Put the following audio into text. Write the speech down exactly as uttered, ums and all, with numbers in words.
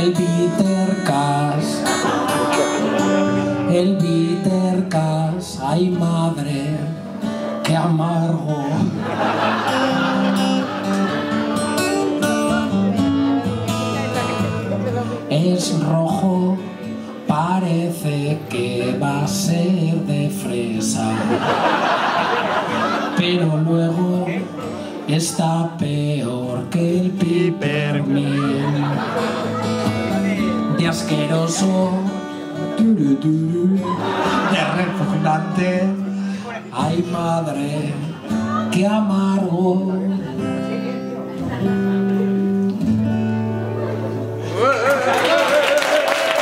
El Bitter Kas, el Bitter Kas, ay madre, qué amargo. Es rojo, parece que va a ser de fresa, pero luego está peor que el pipermín. De asqueroso, de repugnante, ay madre, qué amargo. ¡Eh, eh, eh!